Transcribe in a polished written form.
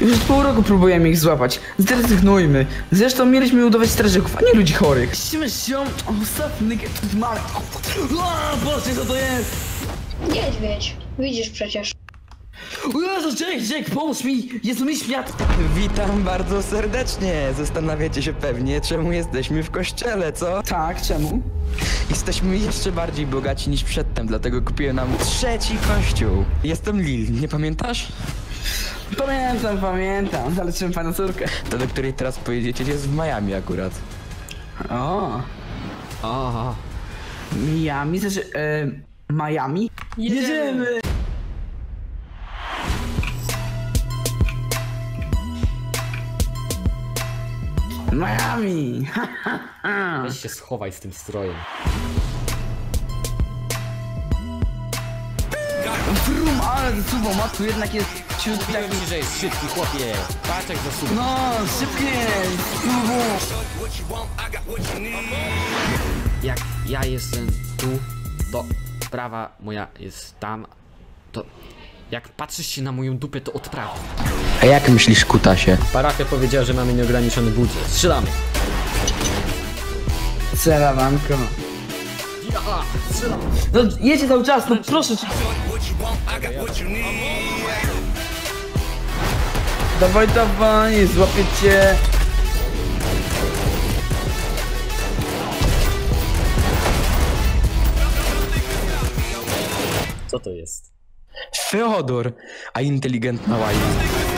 Już od pół roku próbujemy ich złapać. Zrezygnujmy. Zresztą mieliśmy udawać strażników, a nie ludzi chorych. Boże, co to jest? Niedźwiedź. Widzisz przecież. Jezu, Jack, pomóż mi! Jezu, mi świat! Witam bardzo serdecznie. Zastanawiacie się pewnie, czemu jesteśmy w kościele, co? Tak, czemu? Jesteśmy jeszcze bardziej bogaci niż przedtem, dlatego kupiłem nam trzeci kościół. Jestem Lil, nie pamiętasz? Pamiętam. Zaleczyłem pana córkę. To, do której teraz pojedziecie, jest w Miami akurat. O. Miami? Znaczy, Miami? Jedziemy! Miami! Weź się schowaj z tym strojem. Brum, ale zasuwał, ma tu jednak jest ciut tak... Mówiłem ci, że jest szybki, chłopie. Patrz jak zasuwał. No, szybkie! Jak ja jestem tu, to prawa moja jest tam, to... Jak patrzysz się na moją dupę, to od prawa. A jak myślisz, Kutasie? Parafia powiedziała, że mamy nieograniczony budżet. Strzelamy! Strzelawanko. Ja, strzelam! No jedzie cały czas, no proszę cię! Dawaj, złapię cię! Co to jest? Feodor, a inteligentna łajna.